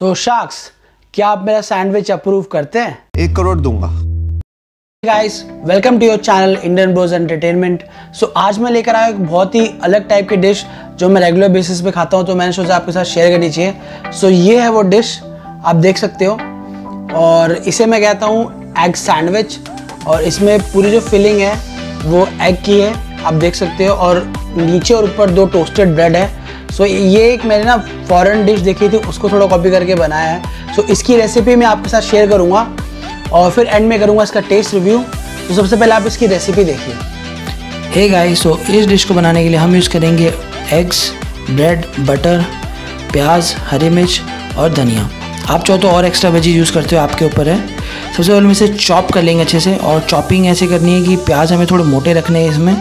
तो शाक्स, क्या आप मेरा सैंडविच अप्रूव करते हैं? 1 करोड़ दूंगा। Guys, welcome to your channel Indian Broz entertainment. So आज मैं लेकर आया एक बहुत ही अलग टाइप की डिश जो मैं रेगुलर बेसिस पे खाता हूँ, तो मैंने सोचा आपके साथ शेयर करनी चाहिए। सो ये है वो डिश, आप देख सकते हो, और इसे मैं कहता हूँ एग सैंडविच। और इसमें पूरी जो फिलिंग है वो एग की है, आप देख सकते हो, और नीचे और ऊपर 2 टोस्टेड ब्रेड है। सो ये एक मैंने ना फॉरेन डिश देखी थी, उसको थोड़ा कॉपी करके बनाया है। सो इसकी रेसिपी मैं आपके साथ शेयर करूँगा और फिर एंड में करूँगा इसका टेस्ट रिव्यू। तो सबसे पहले आप इसकी रेसिपी देखिए। हे गाइस, सो इस डिश को बनाने के लिए हम यूज़ करेंगे एग्स, ब्रेड, बटर, प्याज, हरी मिर्च और धनिया। आप चाहो तो और एक्स्ट्रा वेजी यूज़ करते हो, आपके ऊपर है। सबसे पहले हम इसे चॉप कर लेंगे अच्छे से, और चॉपिंग ऐसे करनी है कि प्याज हमें थोड़े मोटे रखने हैं इसमें,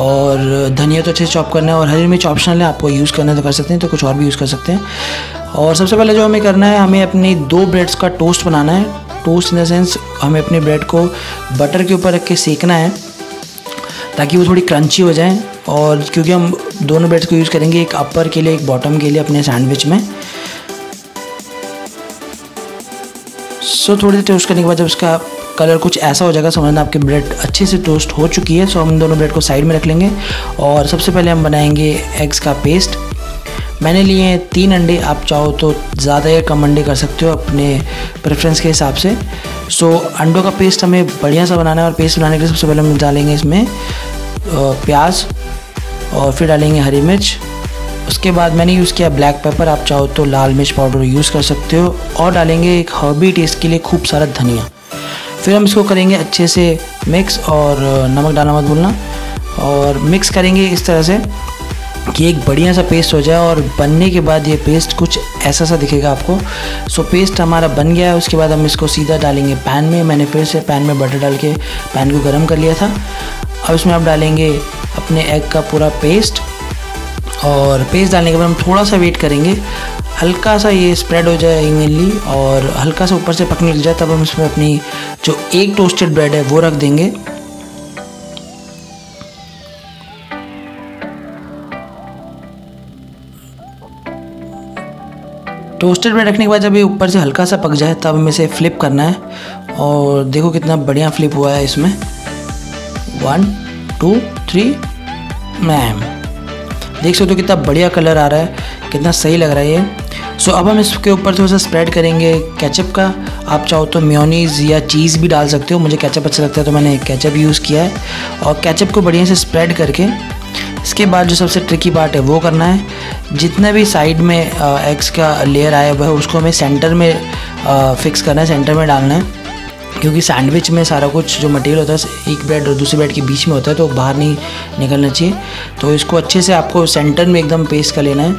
और धनिया तो अच्छे से चॉप करना है, और हरी मिर्च ऑप्शनल है, आपको यूज़ करना तो कर सकते हैं, तो कुछ और भी यूज़ कर सकते हैं। और सबसे पहले जो हमें करना है, हमें अपनी 2 ब्रेड्स का टोस्ट बनाना है। टोस्ट इन द सेंस, हमें अपने ब्रेड को बटर के ऊपर रख के सेकना है ताकि वो थोड़ी क्रंची हो जाए। और क्योंकि हम दोनों ब्रेड्स को यूज़ करेंगे, एक अपर के लिए एक बॉटम के लिए अपने सैंडविच में। सो थोड़ी देर टोस्ट करने के बाद जब उसका कलर कुछ ऐसा हो जाएगा, समझना आपके ब्रेड अच्छे से टोस्ट हो चुकी है। सो हम दोनों ब्रेड को साइड में रख लेंगे, और सबसे पहले हम बनाएंगे एग्स का पेस्ट। मैंने लिए हैं 3 अंडे, आप चाहो तो ज़्यादा या कम अंडे कर सकते हो अपने प्रेफरेंस के हिसाब से। सो अंडों का पेस्ट हमें बढ़िया सा बनाना है, और पेस्ट बनाने के लिए सबसे पहले हम डालेंगे इसमें प्याज, और फिर डालेंगे हरी मिर्च। उसके बाद मैंने यूज़ किया ब्लैक पेपर, आप चाहो तो लाल मिर्च पाउडर यूज़ कर सकते हो, और डालेंगे एक हर्बी टेस्ट के लिए खूब सारा धनिया। फिर हम इसको करेंगे अच्छे से मिक्स, और नमक डालना मत भूलना, और मिक्स करेंगे इस तरह से कि एक बढ़िया सा पेस्ट हो जाए। और बनने के बाद ये पेस्ट कुछ ऐसा सा दिखेगा आपको। सो पेस्ट हमारा बन गया है। उसके बाद हम इसको सीधा डालेंगे पैन में। मैंने फिर से पैन में बटर डाल के पैन को गर्म कर लिया था। अब इसमें आप डालेंगे अपने एग का पूरा पेस्ट, और पेस्ट डालने के बाद हम थोड़ा सा वेट करेंगे, हल्का सा ये स्प्रेड हो जाए इवनली, और हल्का सा ऊपर से पकने लग जाए। तब हम इसमें अपनी जो 1 टोस्टेड ब्रेड है वो रख देंगे। टोस्टेड ब्रेड रखने के बाद जब ये ऊपर से हल्का सा पक जाए, तब हमें इसे फ्लिप करना है, और देखो कितना बढ़िया फ्लिप हुआ है इसमें। 1 2 3 मैम, देख सकते हो कितना बढ़िया कलर आ रहा है, कितना सही लग रहा है ये। सो अब हम इसके ऊपर थोड़ा सा स्प्रेड करेंगे केचप का। आप चाहो तो मेयोनीज़ या चीज़ भी डाल सकते हो। मुझे केचप अच्छा लगता है, तो मैंने केचप यूज़ किया है, और केचप को बढ़िया से स्प्रेड करके। इसके बाद जो सबसे ट्रिकी पार्ट है वो करना है, जितना भी साइड में एग्स का लेयर आया हुआ है उसको हमें सेंटर में फिक्स करना है, सेंटर में डालना है, क्योंकि सैंडविच में सारा कुछ जो मटेरियल होता है एक ब्रेड और दूसरे ब्रेड के बीच में होता है, तो बाहर नहीं निकलना चाहिए। तो इसको अच्छे से आपको सेंटर में एकदम पेस्ट कर लेना है,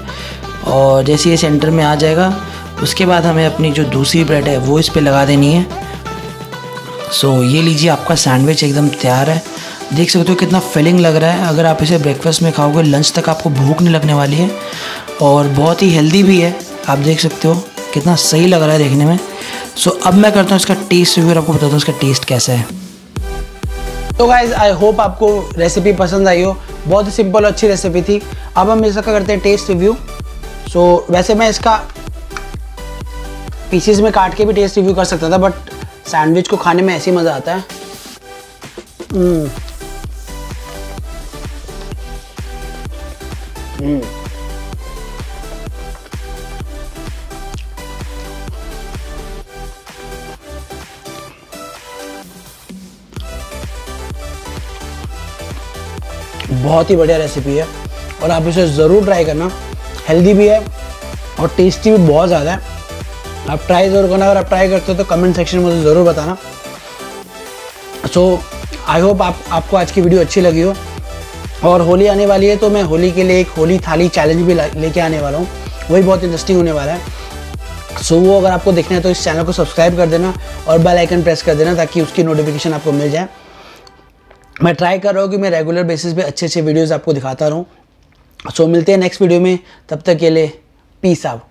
और जैसे ये सेंटर में आ जाएगा, उसके बाद हमें अपनी जो दूसरी ब्रेड है वो इस पे लगा देनी है। सो ये लीजिए, आपका सैंडविच एकदम तैयार है। देख सकते हो कितना फिलिंग लग रहा है। अगर आप इसे ब्रेकफास्ट में खाओगे, लंच तक आपको भूख नहीं लगने वाली है, और बहुत ही हेल्दी भी है। आप देख सकते हो कितना सही लग रहा है देखने में। सो अब मैं करता हूँ इसका टेस्ट रिव्यू, और आपको बताता हूँ इसका टेस्ट कैसा है। तो गाइज, आई होप आपको रेसिपी पसंद आई हो। बहुत ही सिंपल और अच्छी रेसिपी थी। अब हम इसका करते हैं टेस्ट रिव्यू। सो वैसे मैं इसका पीसेस में काट के भी टेस्ट रिव्यू कर सकता था, बट सैंडविच को खाने में ऐसे ही मज़ा आता है। बहुत ही बढ़िया रेसिपी है, और आप इसे ज़रूर ट्राई करना। हेल्दी भी है और टेस्टी भी बहुत ज़्यादा है। आप ट्राई ज़रूर करना। अगर आप ट्राई करते हो तो कमेंट सेक्शन में मुझे ज़रूर बताना। सो आई होप आपको आज की वीडियो अच्छी लगी हो। और होली आने वाली है, तो मैं होली के लिए एक होली थाली चैलेंज भी लेके आने वाला हूँ। वही बहुत इंटरेस्टिंग होने वाला है। सो वो अगर आपको देखना है तो इस चैनल को सब्सक्राइब कर देना, और बेल आइकन प्रेस कर देना ताकि उसकी नोटिफिकेशन आपको मिल जाए। मैं ट्राई कर रहा हूँ कि मैं रेगुलर बेसिस पे अच्छे अच्छे वीडियोस आपको दिखाता रहूँ। सो मिलते हैं नेक्स्ट वीडियो में, तब तक के लिए पीस आउट।